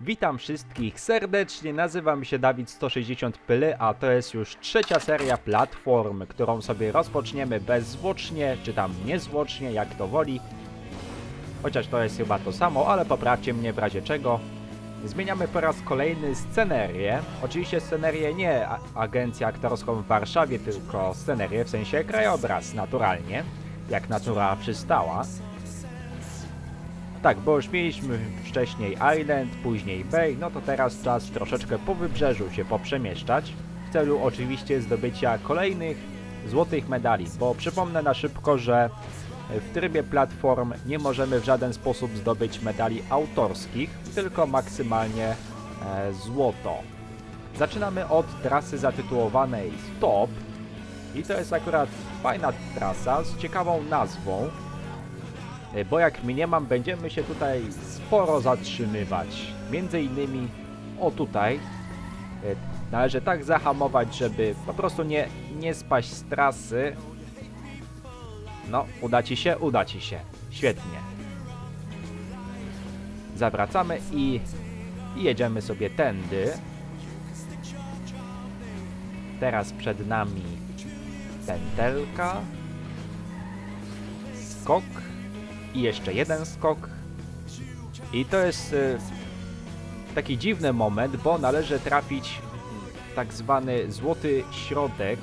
Witam wszystkich serdecznie, nazywam się Dawid160PL, a to jest już trzecia seria Platformy, którą sobie rozpoczniemy bezzwłocznie, czy tam niezwłocznie, jak to woli. Chociaż to jest chyba to samo, ale poprawcie mnie w razie czego. Zmieniamy po raz kolejny scenerię. Oczywiście scenerię nie agencję aktorską w Warszawie, tylko scenerię w sensie krajobraz, naturalnie, jak natura przystała. Tak, bo już mieliśmy wcześniej Island, później Bay, no to teraz czas troszeczkę po wybrzeżu się poprzemieszczać, w celu oczywiście zdobycia kolejnych złotych medali, bo przypomnę na szybko, że w trybie platform nie możemy w żaden sposób zdobyć medali autorskich, tylko maksymalnie złoto. Zaczynamy od trasy zatytułowanej Stop i to jest akurat fajna trasa z ciekawą nazwą. Bo jak mniemam, będziemy się tutaj sporo zatrzymywać. Między innymi, o tutaj, należy tak zahamować, żeby po prostu nie spaść z trasy. No, uda ci się, świetnie. Zawracamy i jedziemy sobie tędy. Teraz przed nami pętelka, skok. I jeszcze jeden skok. I to jest taki dziwny moment, bo należy trafić tak zwany złoty środek.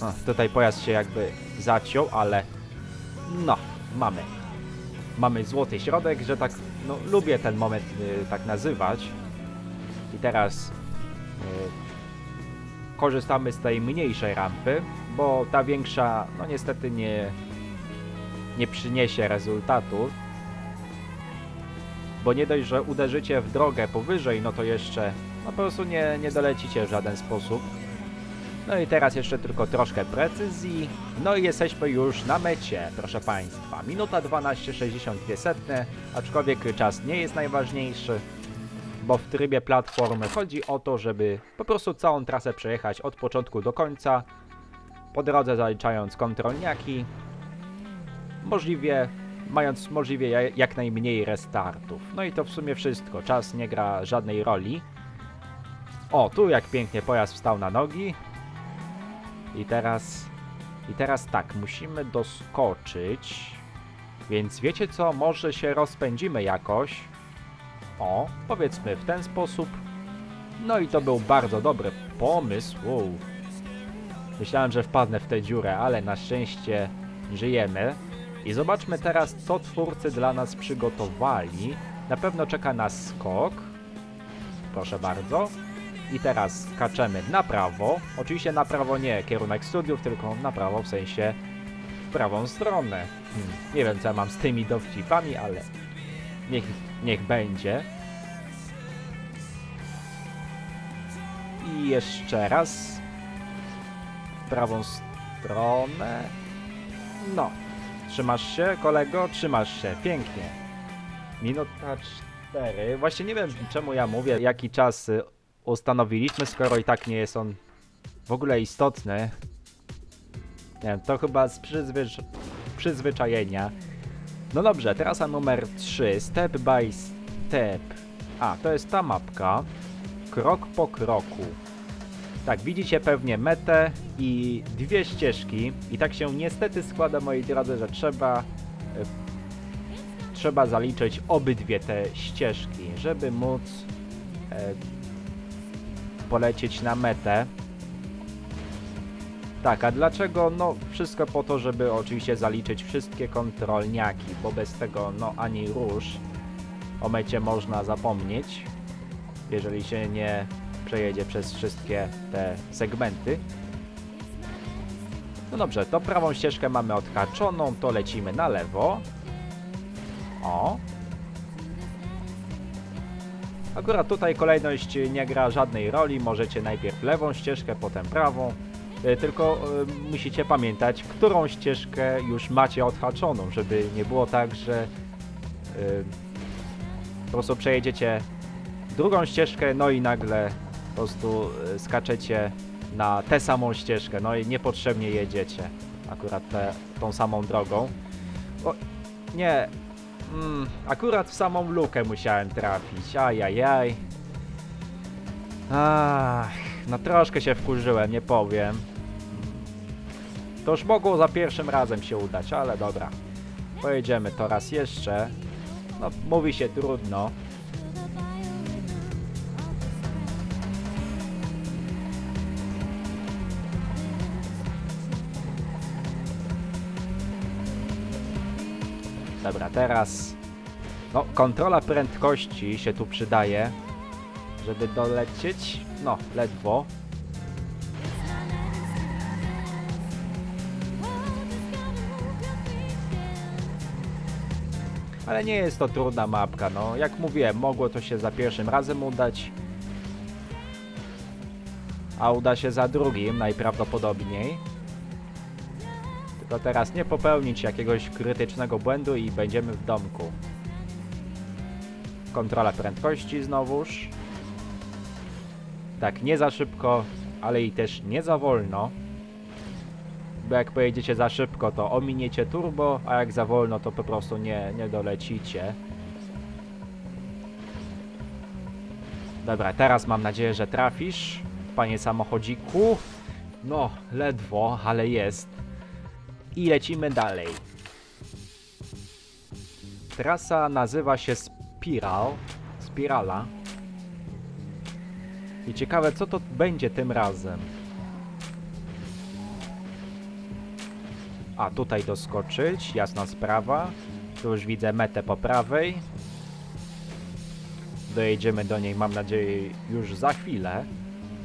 O, tutaj pojazd się jakby zaciął, ale no, mamy. Mamy złoty środek, że tak, no lubię ten moment tak nazywać. I teraz korzystamy z tej mniejszej rampy, bo ta większa, no niestety nie przyniesie rezultatu, bo nie dość, że uderzycie w drogę powyżej, no to jeszcze no po prostu nie dolecicie w żaden sposób. No i teraz jeszcze tylko troszkę precyzji, no i jesteśmy już na mecie, proszę Państwa. Minuta 12:62, aczkolwiek czas nie jest najważniejszy, bo w trybie platformy chodzi o to, żeby po prostu całą trasę przejechać od początku do końca, po drodze zaliczając kontrolniaki, możliwie, mając możliwie jak najmniej restartów. No i to w sumie wszystko. Czas nie gra żadnej roli. O, tu jak pięknie pojazd wstał na nogi. I teraz tak, musimy doskoczyć. Więc wiecie co? Może się rozpędzimy jakoś. O, powiedzmy w ten sposób. No i to był bardzo dobry pomysł. Wow. Myślałem, że wpadnę w tę dziurę, ale na szczęście żyjemy. I zobaczmy teraz, co twórcy dla nas przygotowali. Na pewno czeka nas skok. Proszę bardzo. I teraz skaczemy na prawo. Oczywiście na prawo nie kierunek studiów, tylko na prawo w sensie w prawą stronę. Nie wiem, co ja mam z tymi dowcipami, ale niech będzie. I jeszcze raz. W prawą stronę. No. Trzymasz się, kolego? Trzymasz się. Pięknie. Minuta 4. Właśnie nie wiem, czemu ja mówię, jaki czas ustanowiliśmy, skoro i tak nie jest on w ogóle istotny. Nie wiem, to chyba z przyzwyczajenia. No dobrze, trasa numer 3. Step by step. A, to jest ta mapka. Krok po kroku. Tak, widzicie pewnie metę i dwie ścieżki. I tak się niestety składa, moi drodzy, że trzeba zaliczyć obydwie te ścieżki, żeby móc polecieć na metę. Tak, a dlaczego? No wszystko po to, żeby oczywiście zaliczyć wszystkie kontrolniaki, bo bez tego no ani rusz. O mecie można zapomnieć, jeżeli się nie przejedzie przez wszystkie te segmenty. No dobrze, to prawą ścieżkę mamy odhaczoną, to lecimy na lewo. O! Akurat tutaj kolejność nie gra żadnej roli, możecie najpierw lewą ścieżkę, potem prawą, tylko musicie pamiętać, którą ścieżkę już macie odhaczoną, żeby nie było tak, że po prostu przejedziecie drugą ścieżkę, no i nagle po prostu skaczecie na tę samą ścieżkę, no i niepotrzebnie jedziecie akurat tą samą drogą. O, nie, Akurat w samą lukę musiałem trafić. Ajajaj. Ach, no troszkę się wkurzyłem, nie powiem. To już mogło za pierwszym razem się udać, ale dobra. Pojedziemy to raz jeszcze. No, mówi się trudno. Dobra, teraz... No, kontrola prędkości się tu przydaje, żeby dolecieć. No, ledwo. Ale nie jest to trudna mapka, no. Jak mówiłem, mogło to się za pierwszym razem udać. A uda się za drugim, najprawdopodobniej. Tylko teraz nie popełnić jakiegoś krytycznego błędu i będziemy w domku. Kontrola prędkości znowuż. Tak, nie za szybko, ale i też nie za wolno. Bo jak pojedziecie za szybko, to ominiecie turbo, a jak za wolno, to po prostu nie dolecicie. Dobra, teraz mam nadzieję, że trafisz, panie samochodziku. No, ledwo, ale jest. I lecimy dalej. Trasa nazywa się Spirala. I ciekawe, co to będzie tym razem. A, tutaj doskoczyć, jasna sprawa. Tu już widzę metę po prawej. Dojedziemy do niej, mam nadzieję, już za chwilę.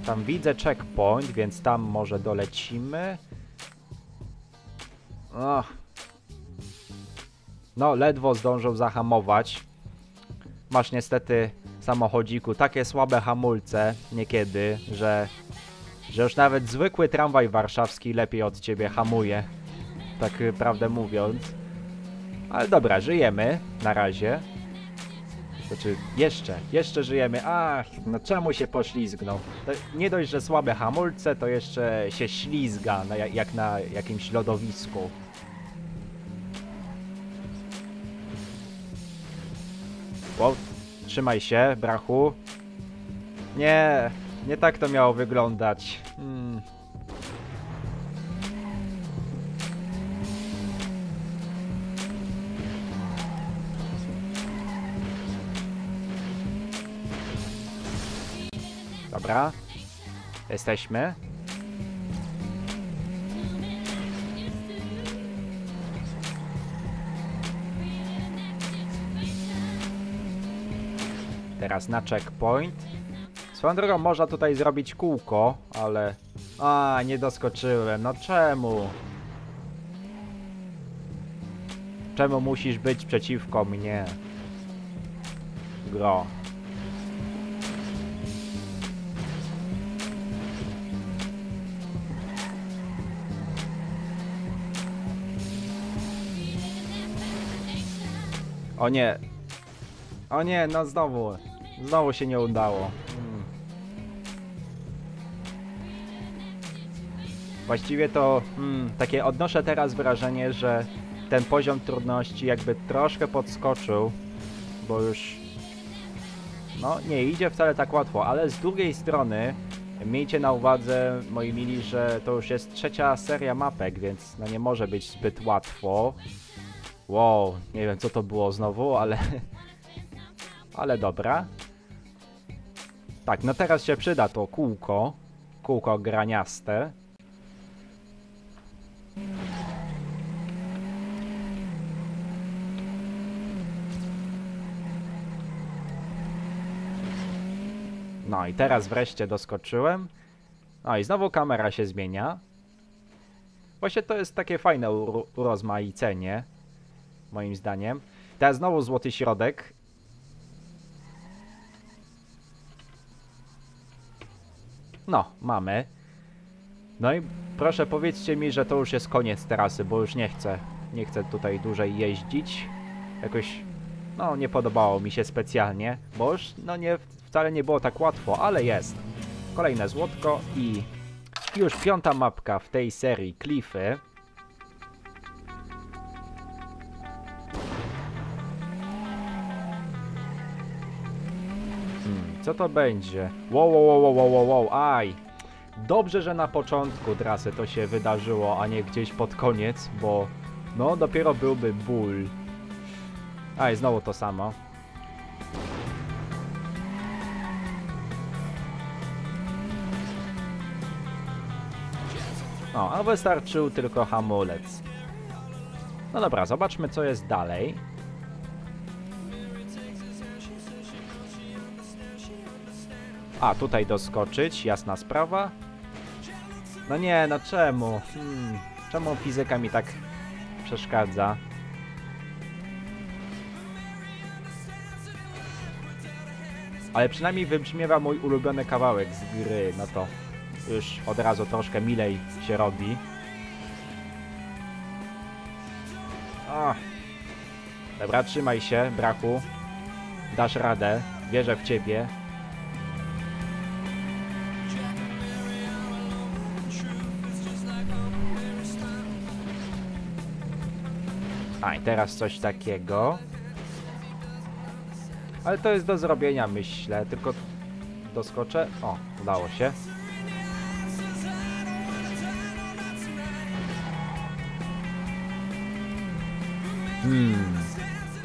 Tam widzę checkpoint, więc tam może dolecimy. Och. No, ledwo zdążył zahamować. Masz niestety, samochodziku, takie słabe hamulce niekiedy, że już nawet zwykły tramwaj warszawski lepiej od ciebie hamuje. Tak prawdę mówiąc. Ale dobra, żyjemy na razie. Znaczy, jeszcze żyjemy. Ach, no czemu się poślizgnął? To nie dość, że słabe hamulce, to jeszcze się ślizga, jak na jakimś lodowisku. Wow, trzymaj się, brachu. Nie, nie tak to miało wyglądać. Dobra, jesteśmy. Teraz na checkpoint. Swoją drogą można tutaj zrobić kółko, ale... A, nie doskoczyłem, no czemu? Czemu musisz być przeciwko mnie? Gro. O nie, no znowu. Znowu się nie udało. Właściwie to takie odnoszę teraz wrażenie, że ten poziom trudności jakby troszkę podskoczył, bo już no nie idzie wcale tak łatwo, ale z drugiej strony miejcie na uwadze, moi mili, że to już jest trzecia seria mapek, więc no nie może być zbyt łatwo. Wow, nie wiem co to było znowu, ale dobra. Tak, no teraz się przyda to kółko. Kółko graniaste. No i teraz wreszcie doskoczyłem. No i znowu kamera się zmienia. Właśnie to jest takie fajne urozmaicenie. Moim zdaniem. Teraz znowu złoty środek. No, mamy. No i proszę powiedzcie mi, że to już jest koniec trasy, bo już nie chcę tutaj dłużej jeździć. Jakoś, no nie podobało mi się specjalnie, bo już no nie, wcale nie było tak łatwo, ale jest. Kolejne złotko i już piąta mapka w tej serii Klify. Co to będzie? Wow, aj! Dobrze, że na początku trasy to się wydarzyło, a nie gdzieś pod koniec, bo no dopiero byłby ból. Aj, znowu to samo. No, a wystarczył tylko hamulec. No dobra, zobaczmy co jest dalej. A, tutaj doskoczyć, jasna sprawa. No nie, no czemu? Czemu fizyka mi tak przeszkadza? Ale przynajmniej wybrzmiewa mój ulubiony kawałek z gry, no to już od razu troszkę milej się robi. Ach. Dobra, trzymaj się, braku. Dasz radę, wierzę w ciebie. A i teraz coś takiego. Ale to jest do zrobienia, myślę. Tylko doskoczę. O, udało się.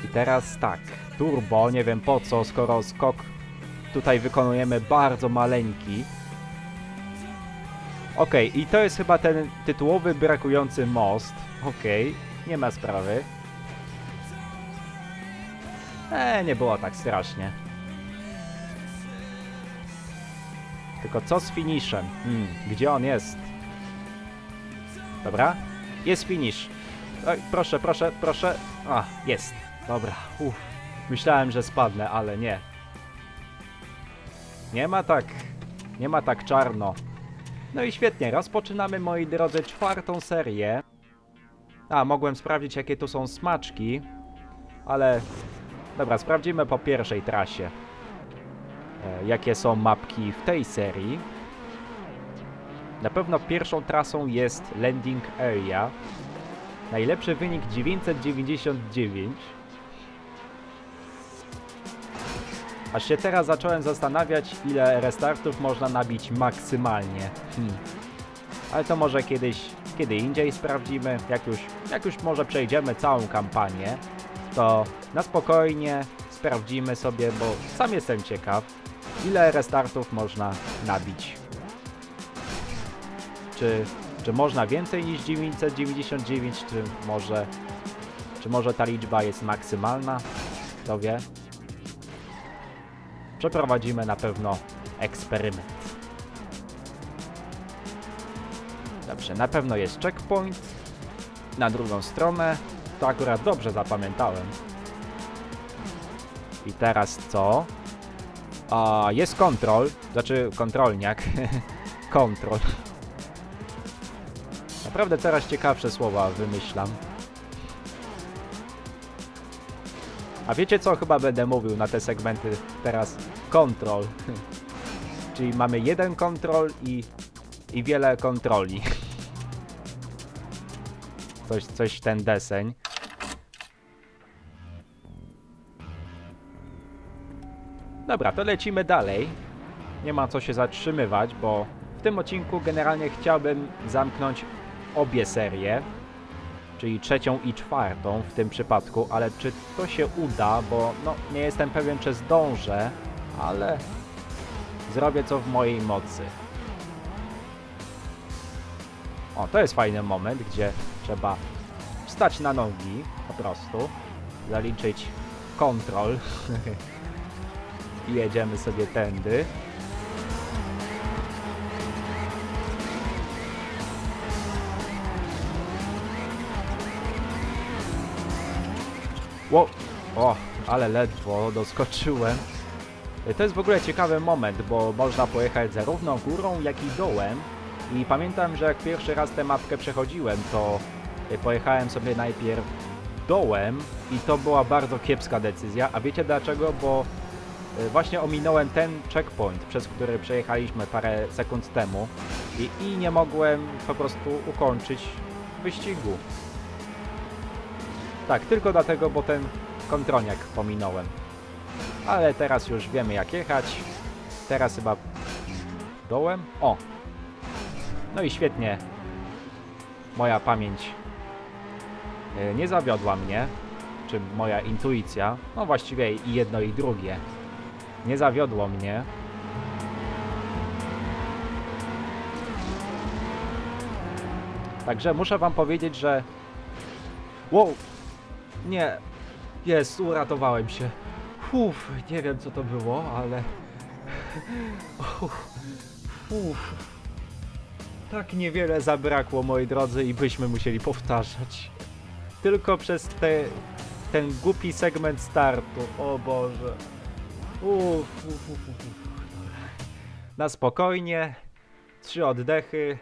I teraz tak. Turbo, nie wiem po co, skoro skok tutaj wykonujemy bardzo maleńki. Okej, i to jest chyba ten tytułowy brakujący most. Okej, nie ma sprawy. Nie było tak strasznie. Tylko co z finiszem? Gdzie on jest? Dobra, jest finisz. Oj, proszę, proszę, proszę. A, jest. Dobra, myślałem, że spadnę, ale nie. Nie ma tak czarno. No i świetnie, rozpoczynamy, moi drodzy, czwartą serię. A, mogłem sprawdzić, jakie tu są smaczki, ale... Dobra, sprawdzimy po pierwszej trasie, jakie są mapki w tej serii. Na pewno pierwszą trasą jest Landing Area. Najlepszy wynik 999. Aż się teraz zacząłem zastanawiać, ile restartów można nabić maksymalnie. Ale to może kiedyś, kiedy indziej sprawdzimy, jak już może przejdziemy całą kampanię. To na spokojnie sprawdzimy sobie, bo sam jestem ciekaw, ile restartów można nabić. Czy można więcej niż 999, czy może ta liczba jest maksymalna? Kto wie? Przeprowadzimy na pewno eksperyment. Dobrze, na pewno jest checkpoint. Na drugą stronę. To akurat dobrze zapamiętałem. I teraz co? A, jest kontrol. Znaczy kontrolniak. Kontrol. Naprawdę coraz ciekawsze słowa wymyślam. A wiecie co? Chyba będę mówił na te segmenty teraz. Kontrol. Czyli mamy jeden kontrol i wiele kontroli. Coś w ten deseń. Dobra, to lecimy dalej. Nie ma co się zatrzymywać, bo w tym odcinku generalnie chciałbym zamknąć obie serie, czyli trzecią i czwartą w tym przypadku, ale czy to się uda, bo no, nie jestem pewien, czy zdążę, ale zrobię co w mojej mocy. O, to jest fajny moment, gdzie trzeba wstać na nogi, po prostu, zaliczyć kontrol. I jedziemy sobie tędy. Wow. O, ale ledwo doskoczyłem. To jest w ogóle ciekawy moment, bo można pojechać zarówno górą, jak i dołem. I pamiętam, że jak pierwszy raz tę mapkę przechodziłem, to pojechałem sobie najpierw dołem i to była bardzo kiepska decyzja. A wiecie dlaczego? Bo właśnie ominąłem ten checkpoint, przez który przejechaliśmy parę sekund temu i nie mogłem po prostu ukończyć wyścigu. Tak, tylko dlatego, bo ten kontrolniak pominąłem. Ale teraz już wiemy, jak jechać. teraz chyba dołem. O! No i świetnie. Moja pamięć nie zawiodła mnie, czy moja intuicja, no właściwie i jedno i drugie, nie zawiodło mnie. Także muszę wam powiedzieć, że... Wow! Nie! Jest, uratowałem się. Uff, nie wiem co to było, ale... Uff. Tak niewiele zabrakło, moi drodzy, i byśmy musieli powtarzać. Tylko przez ten głupi segment startu. O Boże. Uff. Na spokojnie. 3 oddechy.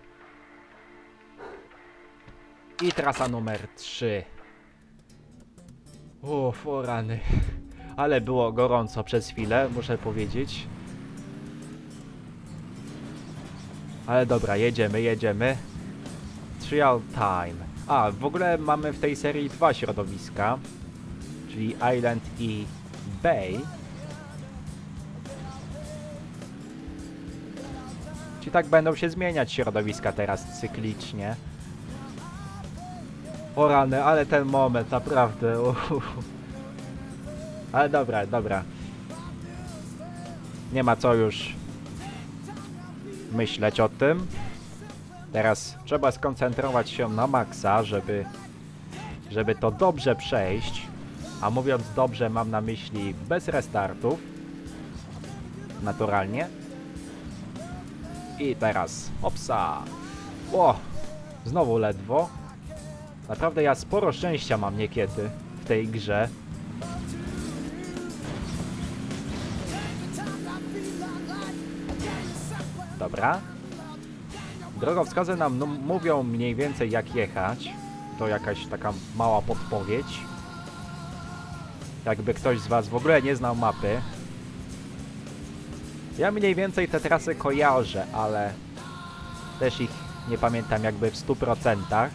I trasa numer 3. Uff, o rany. Ale było gorąco przez chwilę, muszę powiedzieć. Ale dobra, jedziemy. Trial time. A, w ogóle mamy w tej serii 2 środowiska. Czyli Island i Bay. Czyli tak będą się zmieniać środowiska teraz cyklicznie. O rany, ale ten moment, naprawdę. Ale dobra. Nie ma co już myśleć o tym. Teraz trzeba skoncentrować się na maksa, żeby to dobrze przejść. A mówiąc dobrze, mam na myśli bez restartów. Naturalnie. I teraz hopsa. O, znowu ledwo. Naprawdę ja sporo szczęścia mam niekiedy w tej grze. Dobra. Drogowskazy nam mówią mniej więcej jak jechać. To jakaś taka mała podpowiedź. Jakby ktoś z was w ogóle nie znał mapy. Ja mniej więcej te trasy kojarzę, ale też ich nie pamiętam jakby w 100%.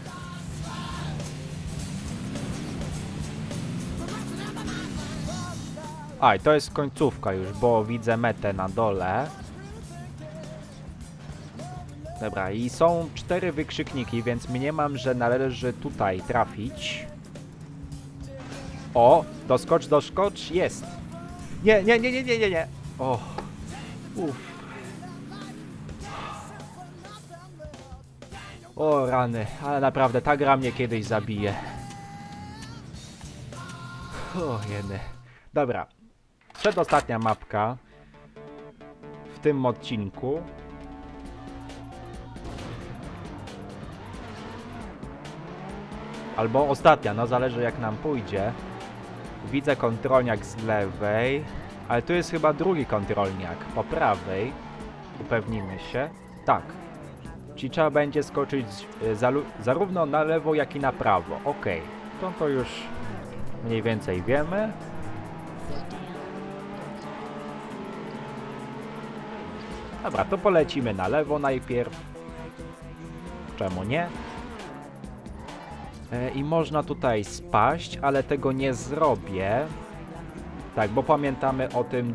A, i to jest końcówka już, bo widzę metę na dole. Dobra, i są 4 wykrzykniki, więc mniemam, że należy tutaj trafić. O, doskocz, jest. Nie. O, uff. O rany, ale naprawdę ta gra mnie kiedyś zabije. O, jeny. Dobra. Przedostatnia mapka w tym odcinku. Albo ostatnia, no zależy jak nam pójdzie. Widzę kontrolniak z lewej, ale tu jest chyba drugi kontrolniak po prawej. Upewnimy się. Tak. Czyli trzeba będzie skoczyć zarówno na lewo, jak i na prawo. Ok. To już mniej więcej wiemy. Dobra, to polecimy na lewo najpierw. Czemu nie? I można tutaj spaść, ale tego nie zrobię. Tak, bo pamiętamy o tym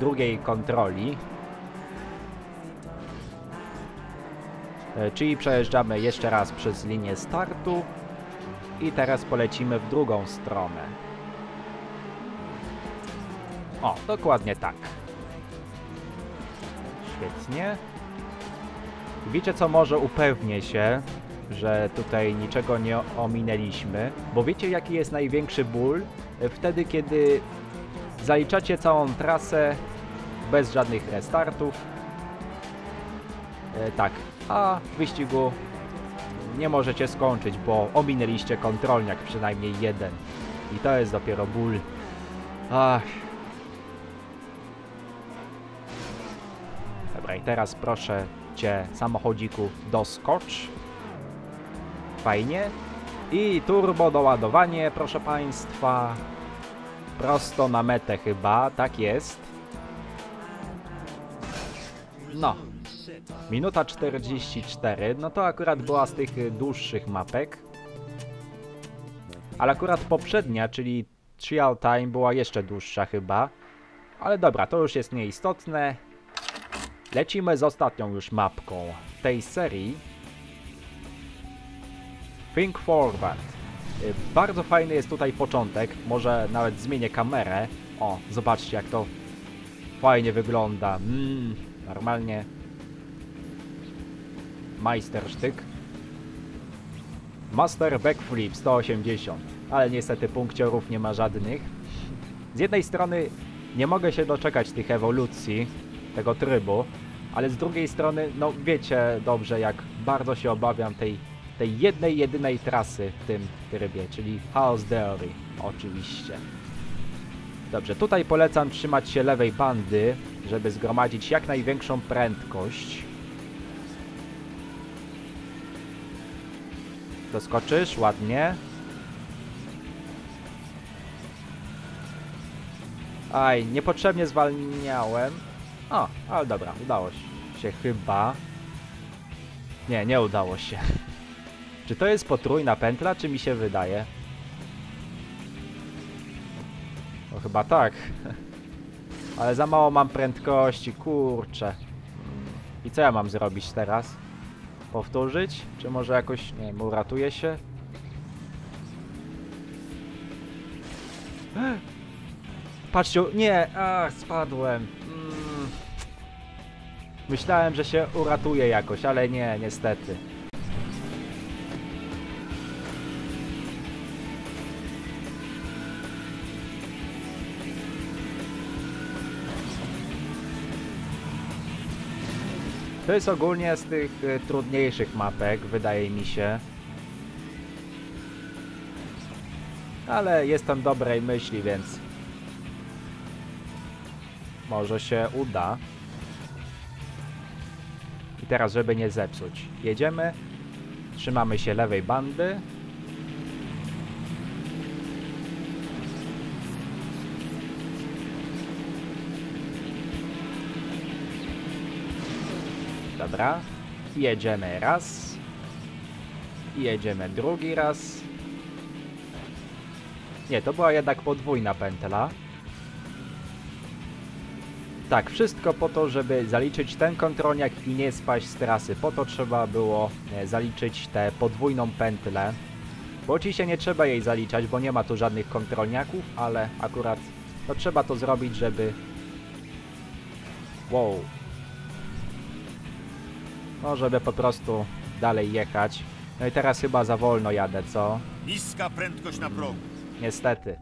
drugiej kontroli. Czyli przejeżdżamy jeszcze raz przez linię startu. I teraz polecimy w drugą stronę. O, dokładnie tak. Świetnie. Wiecie co, może upewnię się, że tutaj niczego nie ominęliśmy, bo wiecie jaki jest największy ból? Wtedy, kiedy zaliczacie całą trasę bez żadnych restartów. Tak, a w wyścigu nie możecie skończyć, bo ominęliście kontrolniak, przynajmniej jeden. I to jest dopiero ból. Ach. Dobra, i teraz proszę cię, samochodziku, doskocz. Fajnie. I turbo doładowanie, proszę państwa. Prosto na metę chyba, tak jest. No. Minuta 44, no to akurat była z tych dłuższych mapek. Ale akurat poprzednia, czyli Trial Time była jeszcze dłuższa chyba. Ale dobra, to już jest nieistotne. Lecimy z ostatnią już mapką tej serii. Think Forward. Bardzo fajny jest tutaj początek. Może nawet zmienię kamerę. O, zobaczcie jak to fajnie wygląda. Normalnie majstersztyk. Master Backflip 180. Ale niestety punkciorów nie ma żadnych. Z jednej strony nie mogę się doczekać tych ewolucji, tego trybu, ale z drugiej strony, no wiecie dobrze, jak bardzo się obawiam tej jednej, jedynej trasy w tym trybie, czyli Chaos Theory, oczywiście. Dobrze, tutaj polecam trzymać się lewej bandy, żeby zgromadzić jak największą prędkość. Doskoczysz, ładnie. Aj, niepotrzebnie zwalniałem. O, ale dobra, udało się chyba. Nie, nie udało się. Czy to jest potrójna pętla, czy mi się wydaje? No chyba tak. Ale za mało mam prędkości, kurczę. I co ja mam zrobić teraz? Powtórzyć? Czy może jakoś, nie wiem, uratuję się? Patrzcie, nie, ach, spadłem. Myślałem, że się uratuję jakoś, ale nie, niestety. To jest ogólnie z tych trudniejszych mapek, wydaje mi się. Ale jestem dobrej myśli, więc może się uda. I teraz, żeby nie zepsuć, jedziemy. Trzymamy się lewej bandy. Dobra. Jedziemy raz. Jedziemy drugi raz. Nie, to była jednak podwójna pętla. Tak, wszystko po to, żeby zaliczyć ten kontrolniak i nie spaść z trasy. Po to trzeba było zaliczyć tę podwójną pętlę. Bo oczywiście nie trzeba jej zaliczać, bo nie ma tu żadnych kontrolniaków, ale akurat to trzeba to zrobić, żeby... Wow. No, żeby po prostu dalej jechać. No i teraz chyba za wolno jadę, co? Niska prędkość na progu. Niestety.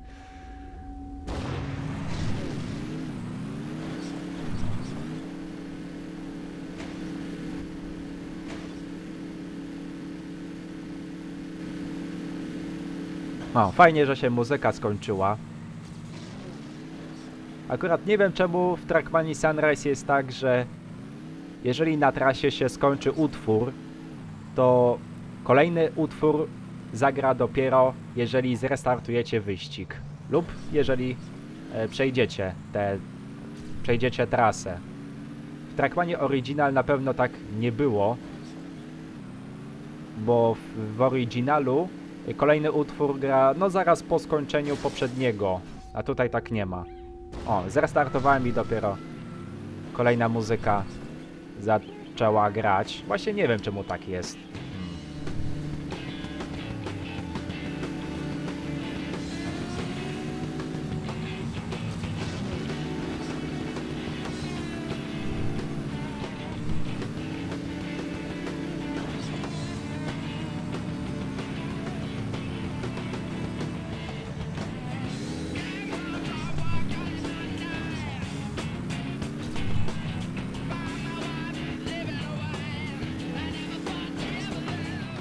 O, fajnie, że się muzyka skończyła. Akurat nie wiem czemu w Trackmanii Sunrise jest tak, że jeżeli na trasie się skończy utwór, to kolejny utwór zagra dopiero jeżeli zrestartujecie wyścig lub jeżeli przejdziecie trasę. W Trackmanii Original na pewno tak nie było, bo w oryginalu kolejny utwór gra no zaraz po skończeniu poprzedniego, a tutaj tak nie ma. O, zrestartowałem i dopiero kolejna muzyka zaczęła grać. Właśnie nie wiem czemu tak jest.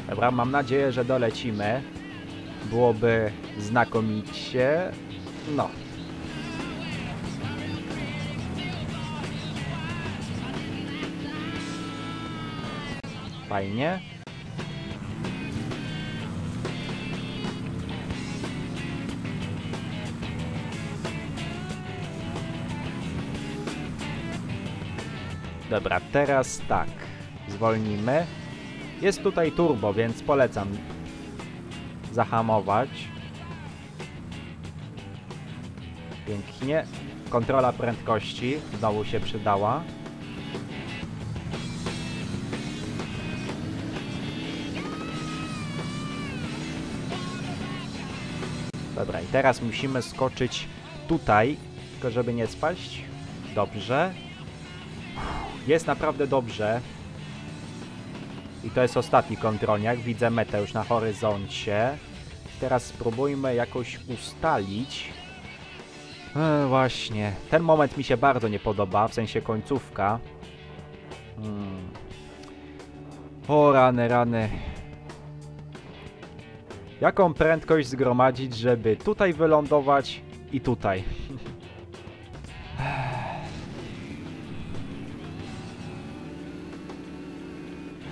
Dobra, mam nadzieję, że dolecimy. Byłoby znakomicie. No. Fajnie. Dobra, teraz tak. Zwolnimy. Jest tutaj turbo, więc polecam zahamować. Pięknie. Kontrola prędkości znowu się przydała. Dobra, i teraz musimy skoczyć tutaj, tylko żeby nie spaść. Dobrze. Jest naprawdę dobrze. I to jest ostatni kontrolniak. Widzę metę już na horyzoncie. Teraz spróbujmy jakoś ustalić. Właśnie. Ten moment mi się bardzo nie podoba, w sensie końcówka. O rany, rany. Jaką prędkość zgromadzić, żeby tutaj wylądować i tutaj?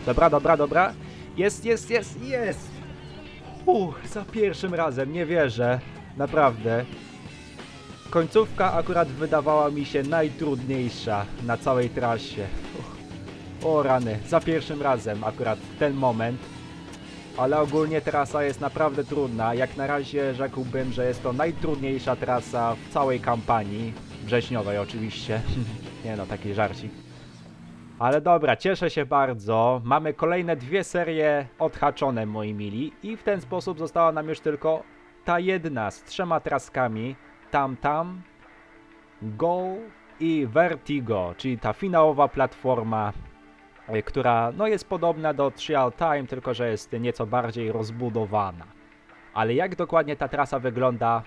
Dobra, dobra, dobra. Jest, jest, jest, jest! Za pierwszym razem, nie wierzę. Naprawdę. Końcówka akurat wydawała mi się najtrudniejsza na całej trasie. O rany, za pierwszym razem akurat ten moment. Ale ogólnie trasa jest naprawdę trudna. Jak na razie rzekłbym, że jest to najtrudniejsza trasa w całej kampanii. Wrześniowej oczywiście. Nie no, taki żarcik. Ale dobra, cieszę się bardzo. Mamy kolejne dwie serie odhaczone, moi mili. I w ten sposób została nam już tylko ta jedna z trzema traskami. Tam, Go i Vertigo, czyli ta finałowa platforma, która no, jest podobna do Trial Time, tylko że jest nieco bardziej rozbudowana. Ale jak dokładnie ta trasa wygląda,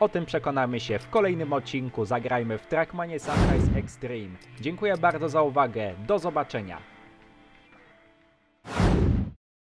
o tym przekonamy się w kolejnym odcinku. Zagrajmy w Trackmania Sunrise Extreme. Dziękuję bardzo za uwagę, do zobaczenia.